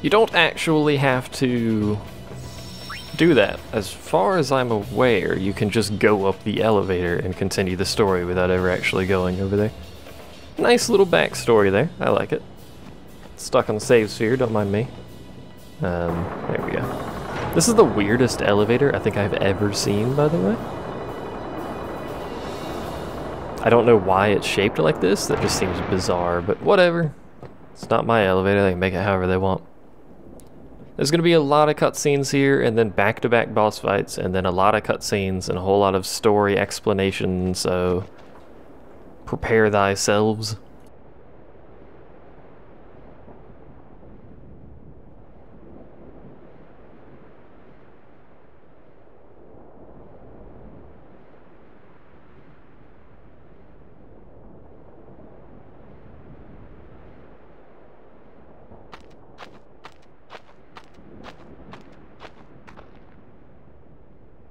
You don't actually have to do that. As far as I'm aware, you can just go up the elevator and continue the story without ever actually going over there. Nice little backstory there. I like it. Stuck on the save sphere, don't mind me. There we go. This is the weirdest elevator I think I've ever seen, by the way. I don't know why it's shaped like this. That just seems bizarre, but whatever. It's not my elevator. They can make it however they want. There's going to be a lot of cutscenes here, and then back-to-back boss fights, and then a lot of cutscenes and a whole lot of story explanation, so prepare thyselves.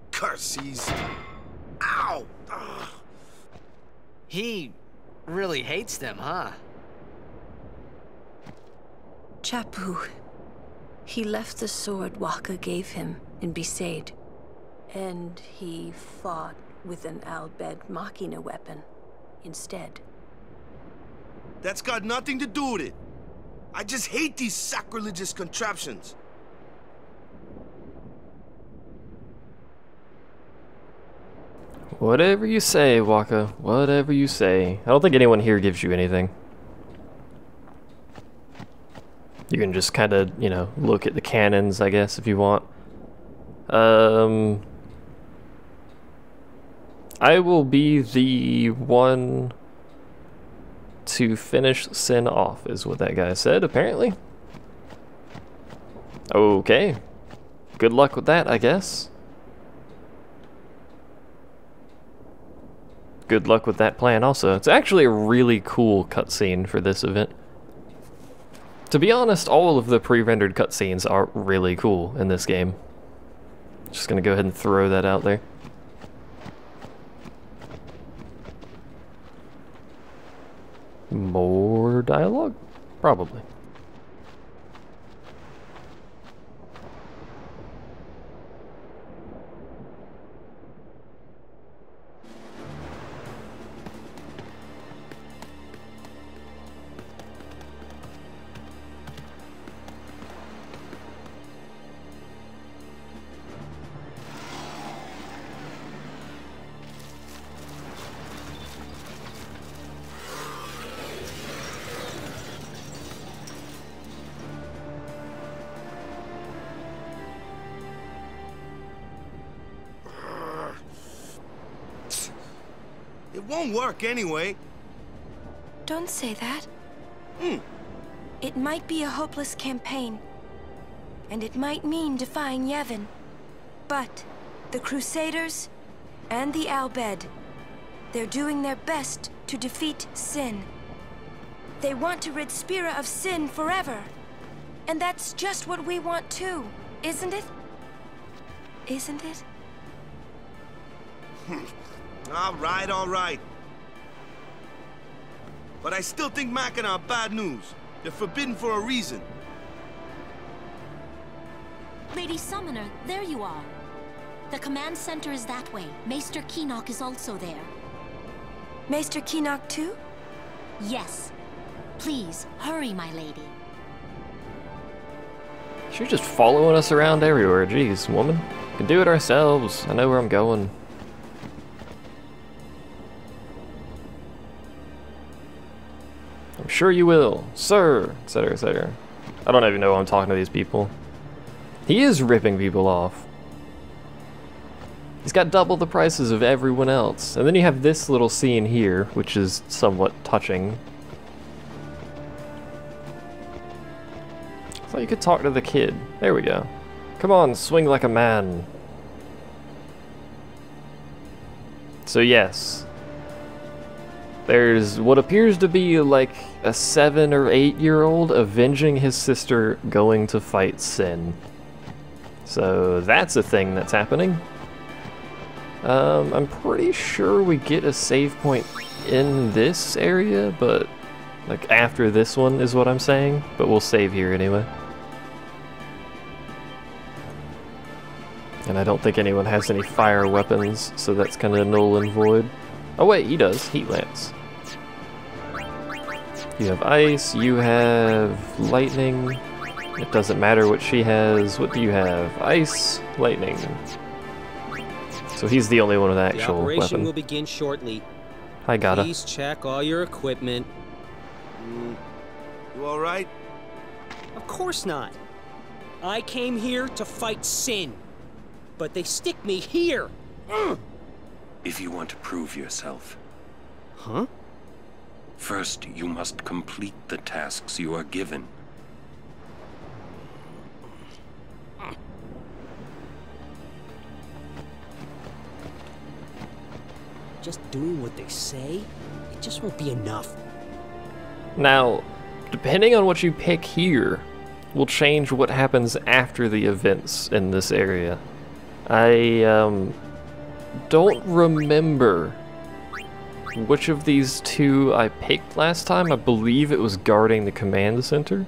Curses. Ow! Ugh. He really hates them, huh? Chappu. He left the sword Wakka gave him in Besaid, and he fought with an Al Bhed Machina weapon instead. That's got nothing to do with it. I just hate these sacrilegious contraptions. Whatever you say, Wakka. Whatever you say. I don't think anyone here gives you anything. You can just kind of, you know, look at the cannons, I guess, if you want. I will be the one to finish Sin off, is what that guy said, apparently. Okay. Good luck with that, I guess. Good luck with that plan also. It's actually a really cool cutscene for this event. To be honest, all of the pre-rendered cutscenes are really cool in this game. Just gonna go ahead and throw that out there. More dialogue? Probably. Won't work anyway. Don't say that. It might be a hopeless campaign, and it might mean defying Yevon, but the Crusaders and the Al Bhed, they're doing their best to defeat Sin. They want to rid Spira of Sin forever, and that's just what we want too, isn't it? Isn't it? Alright, alright. But I still think Mac and I are bad news. They're forbidden for a reason. Lady Summoner, there you are. The command center is that way. Maester Kinoc is also there. Maester Kinoc too? Yes. Please, hurry, my lady. She's just following us around everywhere. Jeez, woman. We can do it ourselves. I know where I'm going. I'm sure you will, sir, etc, etc. I don't even know why I'm talking to these people. He is ripping people off. He's got double the prices of everyone else. And then you have this little scene here, which is somewhat touching. I thought you could talk to the kid. There we go. Come on, swing like a man. So yes. There's what appears to be like a 7- or 8-year-old avenging his sister going to fight Sin. So that's a thing that's happening. I'm pretty sure we get a save point in this area, but like after this one is what I'm saying, but we'll save here anyway. And I don't think anyone has any fire weapons, so that's kind of null and void. Oh wait, he does. Heat Lance. You have ice, you have lightning. It doesn't matter what she has. What do you have? Ice, lightning. So he's the only one with an actual weapon. The operation will begin shortly. I gotta. Please check all your equipment. You all right? Of course not. I came here to fight Sin, but they stick me here. If you want to prove yourself. Huh? First, you must complete the tasks you are given. Just doing what they say, it just won't be enough. Now, depending on what you pick here, will change what happens after the events in this area. I don't remember which of these two I picked last time. I believe it was guarding the command center.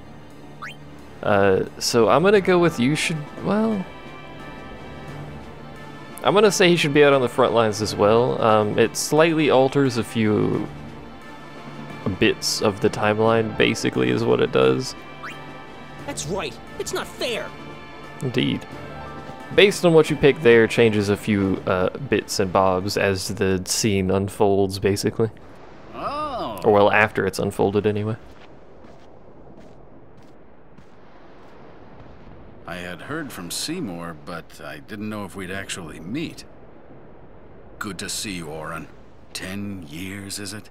So I'm gonna go with you should, well, I'm gonna say he should be out on the front lines as well. It slightly alters a few bits of the timeline, basically, is what it does. That's right. It's not fair. Indeed. Based on what you pick there, changes a few bits and bobs as the scene unfolds, basically. Oh. Or well, after it's unfolded, anyway. I had heard from Seymour, but I didn't know if we'd actually meet. Good to see you, Auron. 10 years, is it?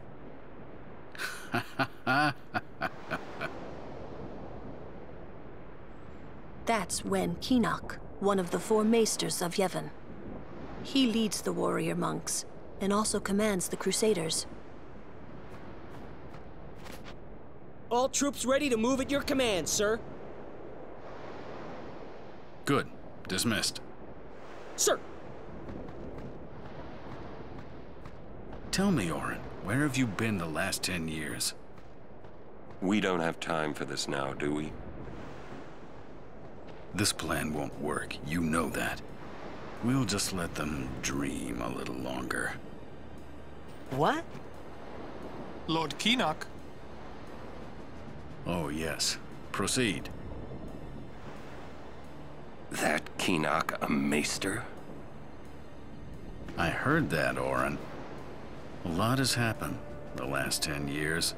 That's when Kinoc, one of the four maesters of Yevon. He leads the warrior monks, and also commands the crusaders. All troops ready to move at your command, sir. Good. Dismissed. Sir! Tell me, Auron, where have you been the last 10 years? We don't have time for this now, do we? This plan won't work, you know that. We'll just let them dream a little longer. What? Lord Kinoc? Oh, yes. Proceed. That Kinoc a maester? I heard that, Auron. A lot has happened the last 10 years.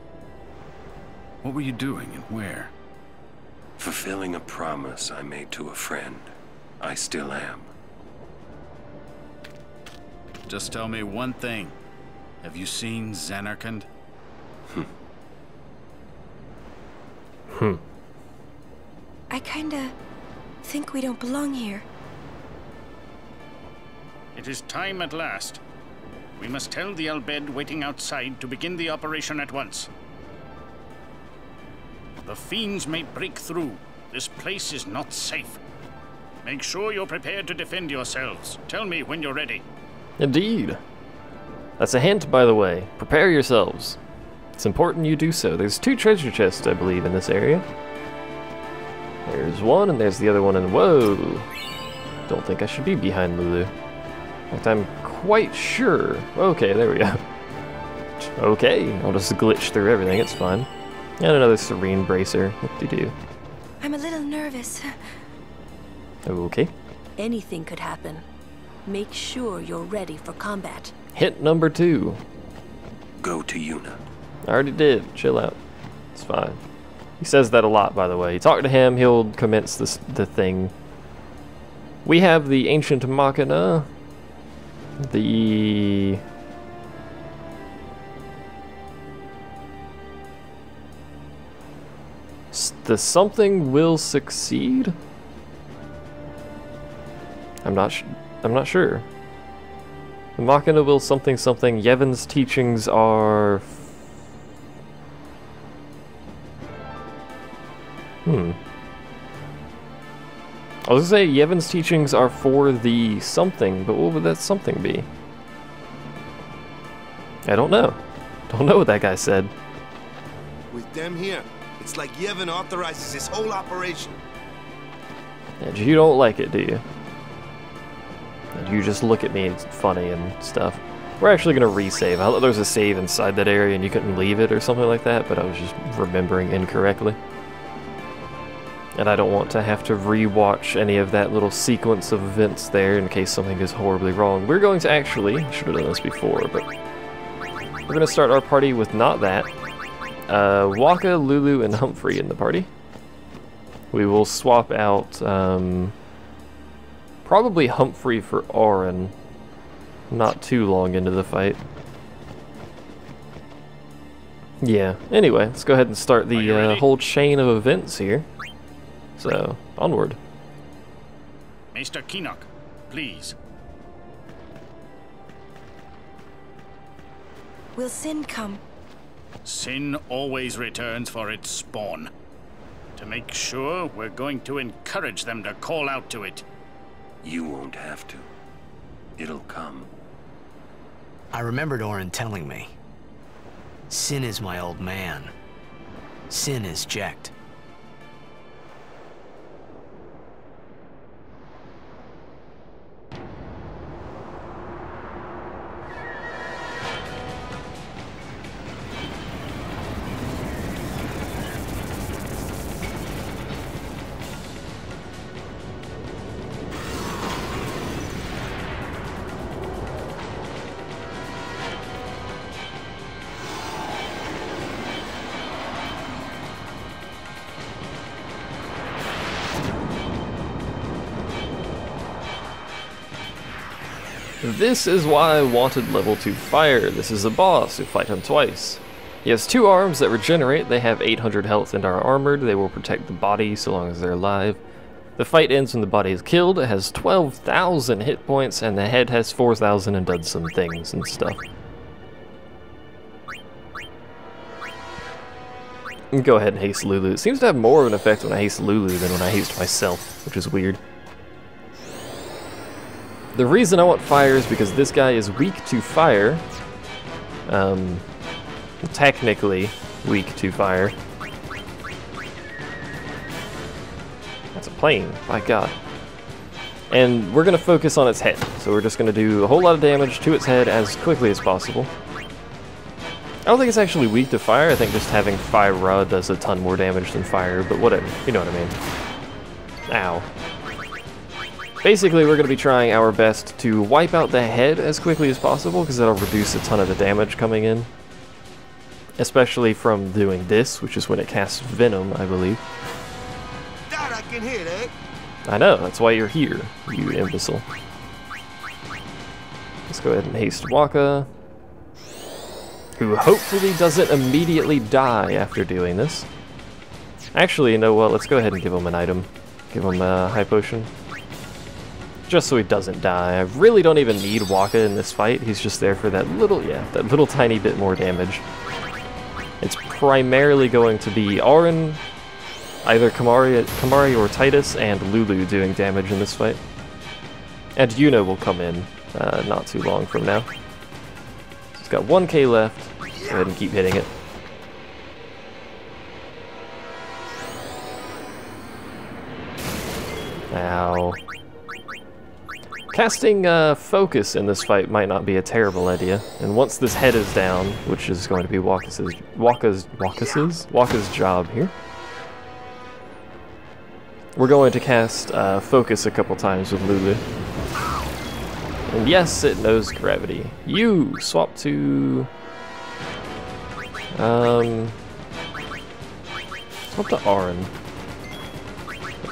What were you doing and where? Fulfilling a promise I made to a friend. I still am. Just tell me one thing. Have you seen Zanarkand? I kinda think we don't belong here. It is time at last. We must tell the Al Bhed waiting outside to begin the operation at once. The fiends may break through. This place is not safe. Make sure you're prepared to defend yourselves. Tell me when you're ready. Indeed. That's a hint, by the way. Prepare yourselves. It's important you do so. There's 2 treasure chests, I believe, in this area. There's one, and there's the other one, and whoa! Don't think I should be behind Lulu. In fact, I'm quite sure. Okay, there we go. Okay, I'll just glitch through everything, it's fine. And another serene bracer. What do you do? I'm a little nervous. Okay. Anything could happen. Make sure you're ready for combat. Hint number 2. Go to Yuna. I already did. Chill out. It's fine. He says that a lot, by the way. You talk to him, he'll commence the thing. We have the Ancient Machina. The... the something will succeed? I'm not sure. The Machina will something something. Yevon's teachings are... I was gonna say Yevon's teachings are for the something, but what would that something be? I don't know. Don't know what that guy said. With them here, it's like Yevon authorizes this whole operation. And you don't like it, do you? You just look at me, it's funny and stuff. We're actually going to resave. I thought there was a save inside that area and you couldn't leave it or something like that, but I was just remembering incorrectly. And I don't want to have to re-watch any of that little sequence of events there in case something goes horribly wrong. We're going to actually, should have done this before, but we're going to start our party with not that. Wakka, Lulu, and Humphrey in the party. We will swap out probably Humphrey for Auron. Not too long into the fight. Yeah, anyway, let's go ahead and start the whole chain of events here. So, onward. Maester Kinoc, please. Will Sin come? Sin always returns for its spawn. To make sure, we're going to encourage them to call out to it. You won't have to. It'll come. I remembered Auron telling me. Sin is my old man. Sin is Jecht. This is why I wanted level 2 fire. This is a boss, so fight him twice. He has two arms that regenerate, they have 800 health and are armored, they will protect the body so long as they're alive. The fight ends when the body is killed, it has 12,000 hit points, and the head has 4,000 and does some things and stuff. Go ahead and haste Lulu. It seems to have more of an effect when I haste Lulu than when I haste myself, which is weird. The reason I want fire is because this guy is weak to fire. Technically weak to fire. That's a plane, by God. And we're going to focus on its head. So we're just going to do a whole lot of damage to its head as quickly as possible. I don't think it's actually weak to fire. I think just having fire does a ton more damage than fire, but whatever. You know what I mean. Ow. Basically, we're going to be trying our best to wipe out the head as quickly as possible, because that'll reduce a ton of the damage coming in. Especially from doing this, which is when it casts Venom, I believe. God, I can hear that. I know, that's why you're here, you imbecile. Let's go ahead and haste Wakka, who hopefully doesn't immediately die after doing this. Actually, you know what, let's go ahead and give him an item. Give him a high potion. Just so he doesn't die. I really don't even need Wakka in this fight. He's just there for that little tiny bit more damage. It's primarily going to be Auron, either Kimahri or Tidus, and Lulu doing damage in this fight. And Yuna will come in not too long from now. He's got 1k left. Go ahead and keep hitting it. Ow. Casting focus in this fight might not be a terrible idea, and once this head is down, which is going to be Wakka's job here, we're going to cast focus a couple times with Lulu. And yes, it knows gravity. You swap to Auron.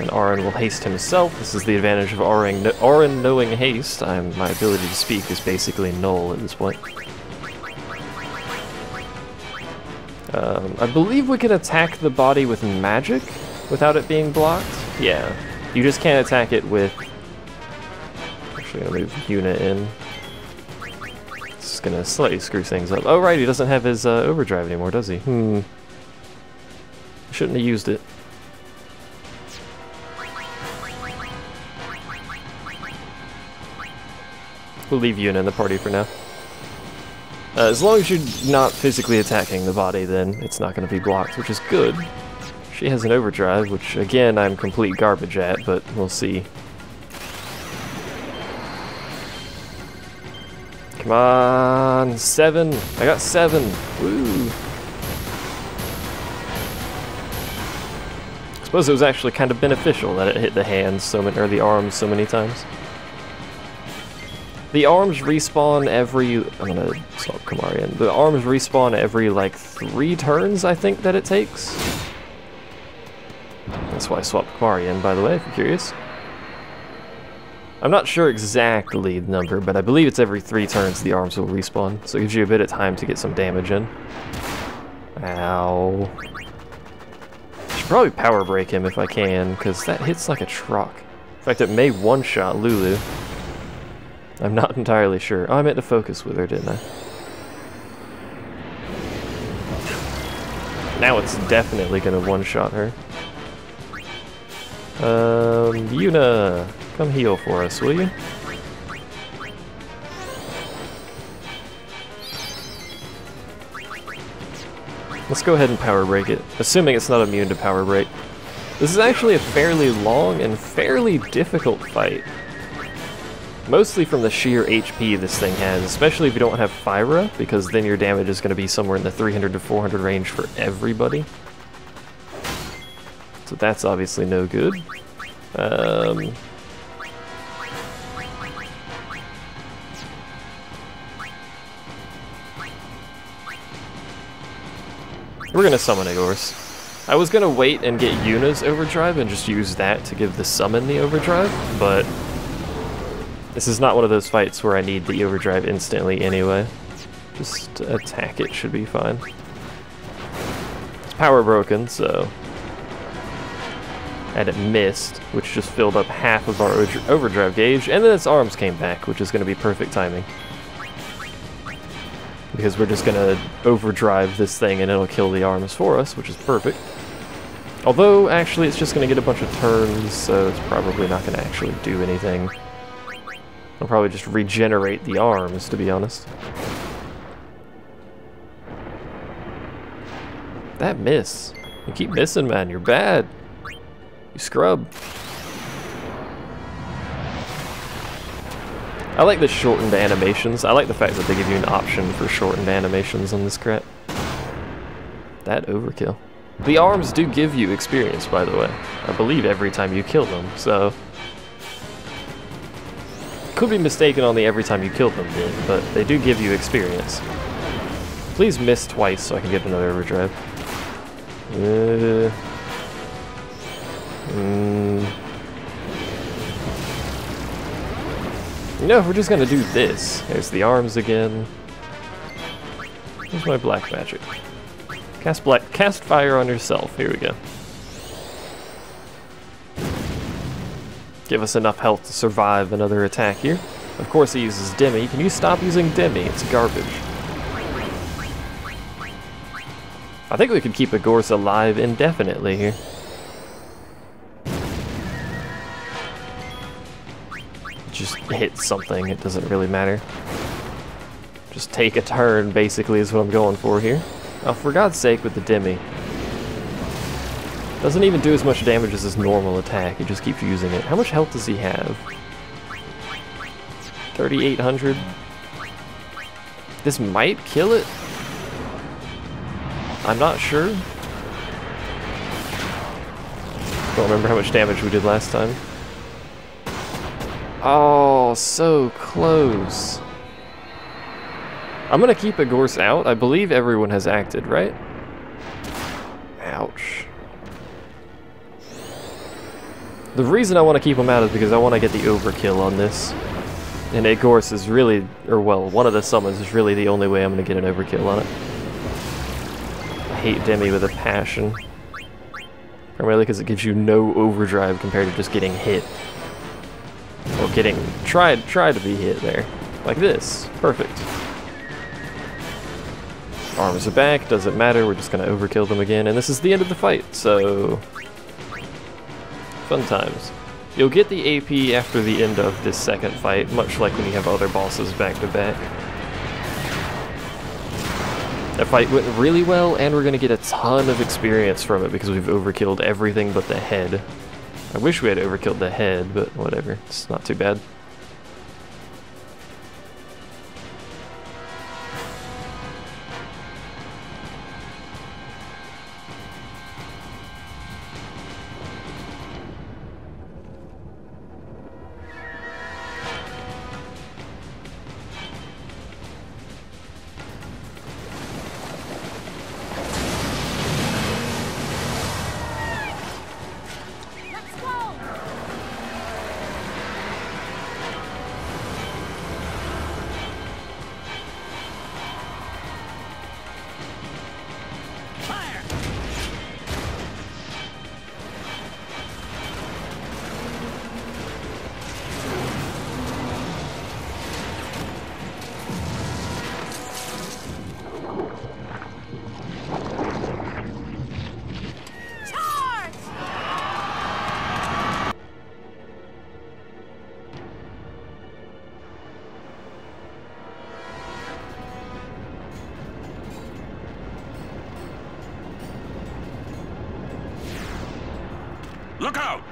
And Auron will haste himself. This is the advantage of Auron knowing haste. My ability to speak is basically null at this point. I believe we can attack the body with magic without it being blocked. Yeah, you just can't attack it with... Actually, I'm going to move Yuna in. It's going to slightly screw things up. Oh right, he doesn't have his overdrive anymore, does he? Shouldn't have used it. We'll leave Yuna in the party for now. As long as you're not physically attacking the body, then it's not going to be blocked, which is good. She has an overdrive, which again I'm complete garbage at, but we'll see. Come on, 7. I got 7. Woo. I suppose it was actually kind of beneficial that it hit the hands so many, or the arms so many times. The arms respawn every... I'm gonna stop Kimahri in. The arms respawn every, like, 3 turns, I think, that it takes. That's why I swapped Kimahri in, by the way, if you're curious. I'm not sure exactly the number, but I believe it's every 3 turns the arms will respawn, so it gives you a bit of time to get some damage in. Ow. I should probably power break him if I can, because that hits like a truck. In fact, it may one-shot Lulu. I'm not entirely sure. Oh, I meant to focus with her, didn't I? Now it's definitely gonna one-shot her. Yuna, come heal for us, will you? Let's go ahead and power break it, assuming it's not immune to power break. This is actually a fairly long and fairly difficult fight. Mostly from the sheer HP this thing has, especially if you don't have Fyra, because then your damage is going to be somewhere in the 300 to 400 range for everybody. So that's obviously no good. We're going to summon Agorce. I was going to wait and get Yuna's overdrive and just use that to give the summon the overdrive, but... this is not one of those fights where I need the overdrive instantly anyway. Just attack it should be fine. It's power broken, so... and it missed, which just filled up half of our overdrive gauge, and then its arms came back, which is going to be perfect timing. Because we're just going to overdrive this thing and it'll kill the arms for us, which is perfect. Although, actually, it's just going to get a bunch of turns, so it's probably not going to actually do anything. I'll probably just regenerate the arms, to be honest. That miss. You keep missing, man. You're bad. You scrub. I like the shortened animations. I like the fact that they give you an option for shortened animations on this crap. That overkill. The arms do give you experience, by the way. I believe every time you kill them, so... could be mistaken on the every time you kill them bit, but they do give you experience. Please miss twice so I can get another overdrive. No, we're just gonna do this. There's the arms again. Here's my black magic. Cast fire on yourself. Here we go. Give us enough health to survive another attack here. Of course he uses Demi. Can you stop using Demi? It's garbage. I think we could keep Agorce alive indefinitely here. Just hit something, it doesn't really matter. Just take a turn, basically, is what I'm going for here. Oh, for God's sake, with the Demi. Doesn't even do as much damage as his normal attack, it just keeps using it. How much health does he have? 3,800? This might kill it? I'm not sure. Don't remember how much damage we did last time. Oh, so close. I'm gonna keep Agorce out. I believe everyone has acted, right? Ouch. The reason I want to keep him out is because I want to get the overkill on this. And Aegorce is really, or well, one of the summons is really the only way I'm going to get an overkill on it. I hate Demi with a passion. Primarily because it gives you no overdrive compared to just getting hit. Or getting, try to be hit there. Like this. Perfect. Arms are back, doesn't matter, we're just going to overkill them again. And this is the end of the fight, so... fun times. You'll get the AP after the end of this second fight, much like when you have other bosses back to back. That fight went really well, and we're going to get a ton of experience from it because we've overkilled everything but the head. I wish we had overkilled the head, but whatever. It's not too bad. Look out!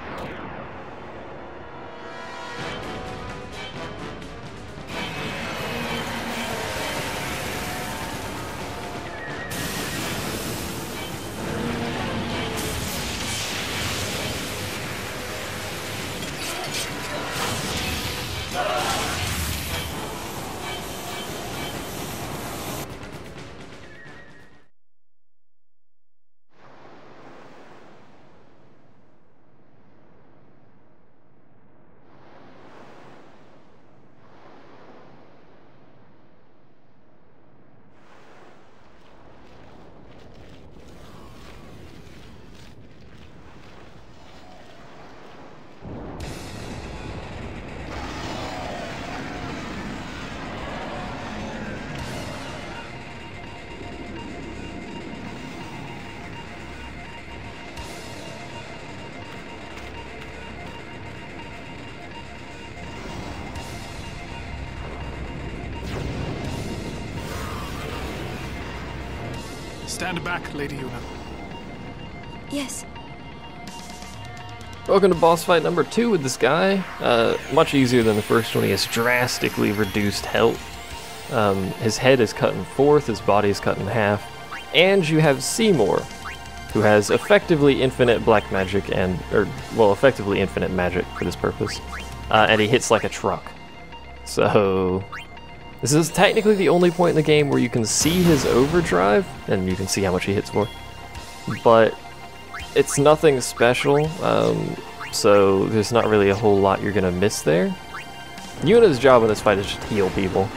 Stand back, Lady Yuna. Yes. Welcome to boss fight number 2 with this guy. Much easier than the first one. He has drastically reduced health. His head is cut in 1/4, his body is cut in 1/2. And you have Seymour, who has effectively infinite black magic and, effectively infinite magic for this purpose. And he hits like a truck. So this is technically the only point in the game where you can see his overdrive, and you can see how much he hits for. But it's nothing special, so there's not really a whole lot you're gonna miss there. Yuna's job in this fight is just to heal people.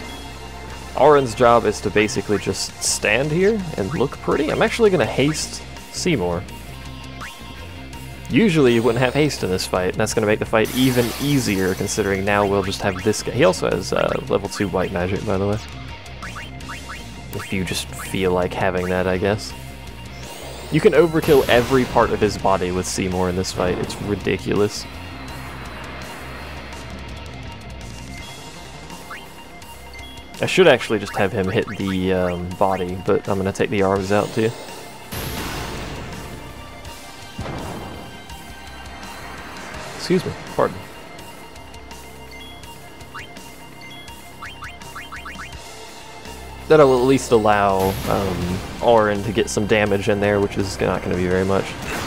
Auron's job is to basically just stand here and look pretty. I'm actually gonna haste Seymour. Usually you wouldn't have haste in this fight, and that's going to make the fight even easier, considering now we'll just have this guy. He also has level 2 white magic, by the way. If you just feel like having that, I guess. You can overkill every part of his body with Seymour in this fight. It's ridiculous. I should actually just have him hit the body, but I'm going to take the arms out too. Excuse me, pardon. That'll at least allow Auron to get some damage in there, which is not going to be very much.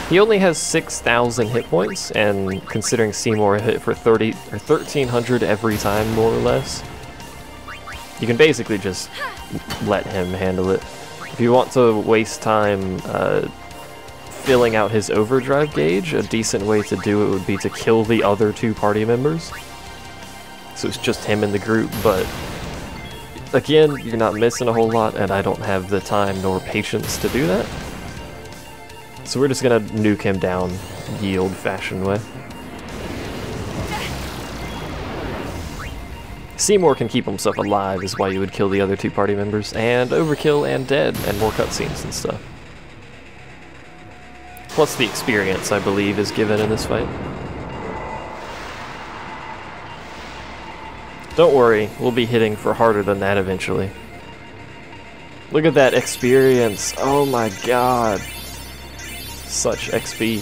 He only has 6,000 hit points, and considering Seymour hit for 1,300 every time, more or less, you can basically just let him handle it. If you want to waste time filling out his overdrive gauge, a decent way to do it would be to kill the other 2 party members. So it's just him in the group, but again, you're not missing a whole lot, and I don't have the time nor patience to do that. So we're just gonna nuke him down the old-fashioned way. Seymour can keep himself alive is why you would kill the other 2 party members, and overkill and dead, and more cutscenes and stuff. Plus the experience, I believe, is given in this fight. Don't worry, we'll be hitting for harder than that eventually. Look at that experience! Oh my god! Such XP.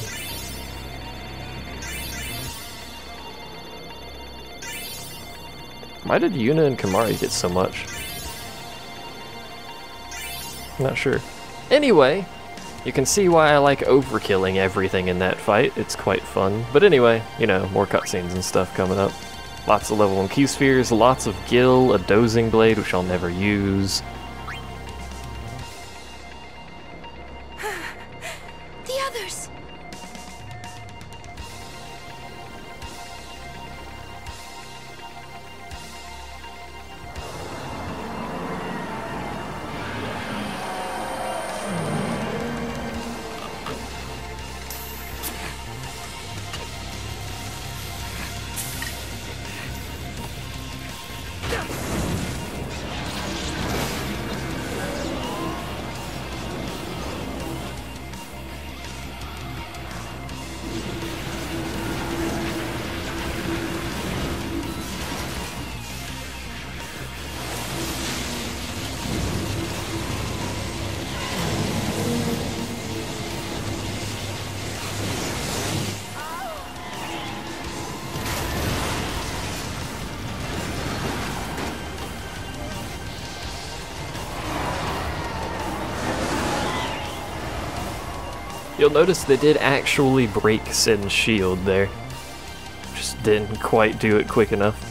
Why did Yuna and Kimahri get so much? I'm not sure. Anyway, you can see why I like overkilling everything in that fight. It's quite fun. But anyway, you know, more cutscenes and stuff coming up. Lots of level 1 key spheres, lots of gill, a dozing blade, which I'll never use. The others! You'll notice they did actually break Sin's shield there. Just didn't quite do it quick enough.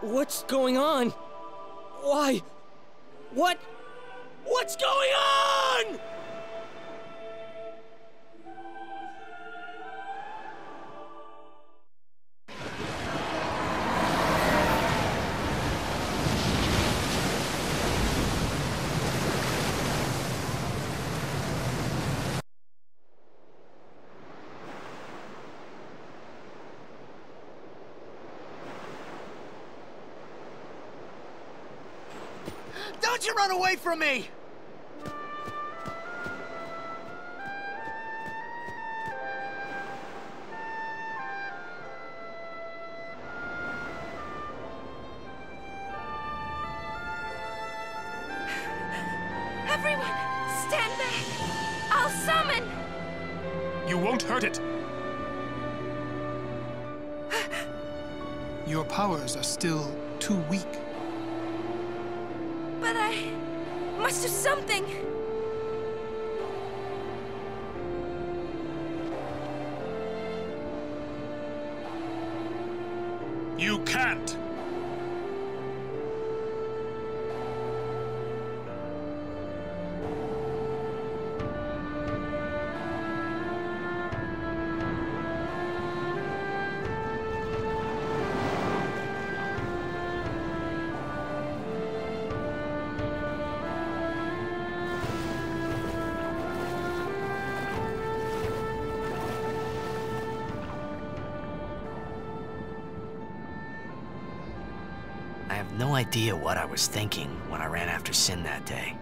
What's going on? Why? What? What's going on? Run away from me! Everyone, stand back! I'll summon! You won't hurt it! Your powers are still too weak. Must do something. You can't. Idea what I was thinking when I ran after Sin that day.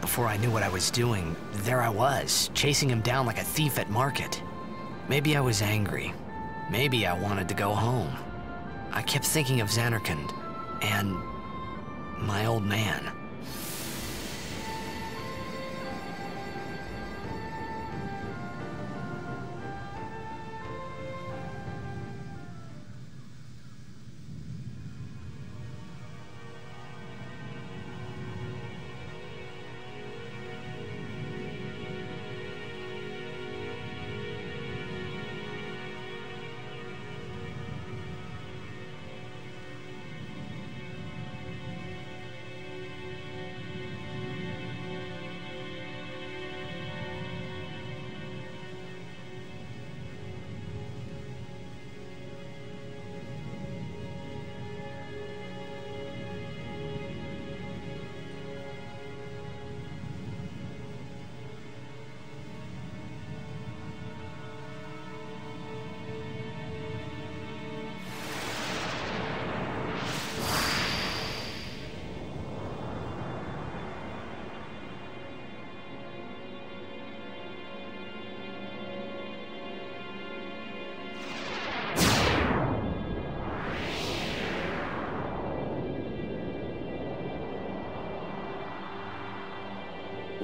Before I knew what I was doing, there I was, chasing him down like a thief at market. Maybe I was angry. Maybe I wanted to go home. I kept thinking of Zanarkand and my old man.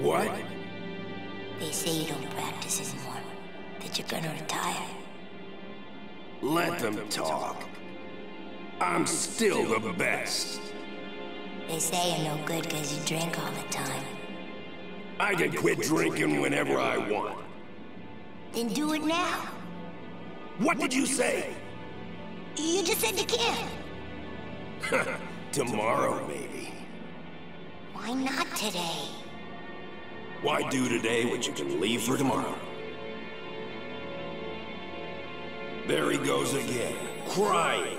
What? They say you don't practice anymore. That you're gonna retire. Let them talk. I'm still the best. They say you're no good because you drink all the time. I can quit drinking whenever I want. Then do it now. What did you say? You just said you can't. Tomorrow, maybe. Why not today? Why do today what you can leave for tomorrow? There he goes again, crying.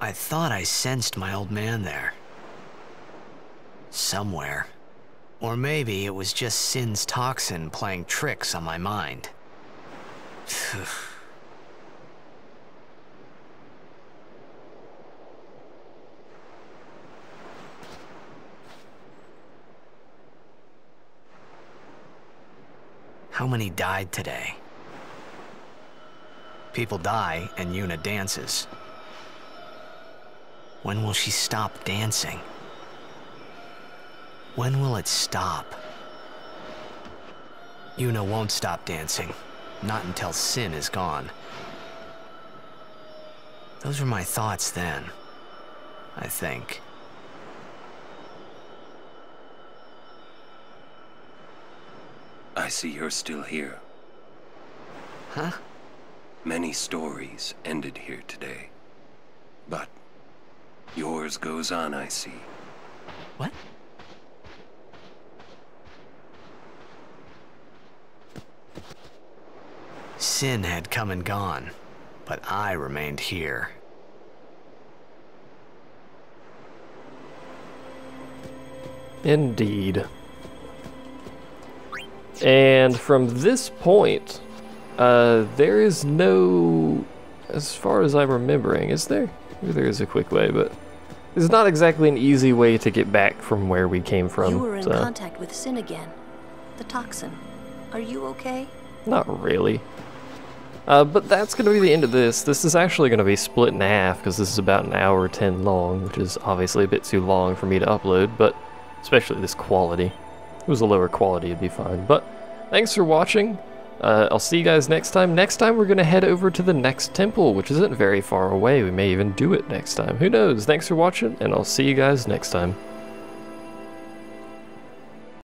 I thought I sensed my old man there. Somewhere. Or maybe it was just Sin's toxin playing tricks on my mind. How many died today? People die and Yuna dances. When will she stop dancing? When will it stop? Yuna won't stop dancing. Not until Sin is gone. Those were my thoughts then, I think. I see you're still here. Huh? Many stories ended here today. But yours goes on, I see. What? Sin had come and gone, but I remained here. Indeed. And from this point, there is no, as far as I'm remembering, is there? Maybe there is a quick way, but it's not exactly an easy way to get back from where we came from. You were in contact with Sin again. The toxin. Are you okay? Not really. But that's going to be the end of this. This is actually going to be split in half, because this is about 1 hour 10 long, which is obviously a bit too long for me to upload, but especially this quality. If it was a lower quality, it'd be fine. But thanks for watching. I'll see you guys next time. Next time we're going to head over to the next temple, which isn't very far away. We may even do it next time. Who knows? Thanks for watching, and I'll see you guys next time.